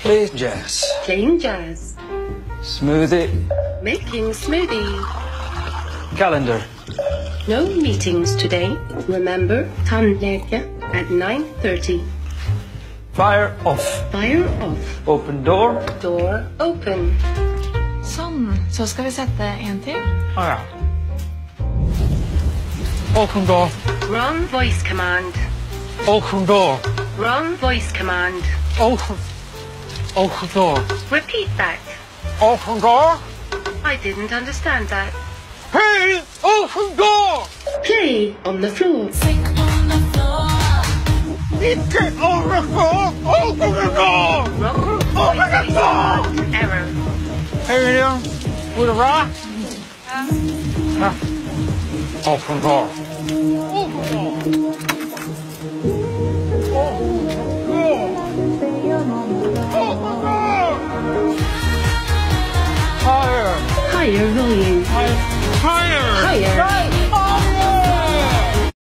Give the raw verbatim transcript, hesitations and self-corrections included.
Please jazz. Playing jazz. Smoothie. Making smoothie. Calendar. No meetings today. Remember, Tanleke at nine thirty. Fire off. Fire off. Open door. Door open. Sånn, så skal vi sette en til. Ah, ja. Open door. Wrong voice command. Open door. Wrong voice command. Open, open door. Repeat that. Open door. I didn't understand that. Hey, open door. Play on the floor. Sing on the floor. Get on the floor. Open the door. Open the door. Error. Hey, video. With a rock. Yeah. Huh. Open door. Open door. Open door. Open door. Higher. Higher volume. Higher. Higher.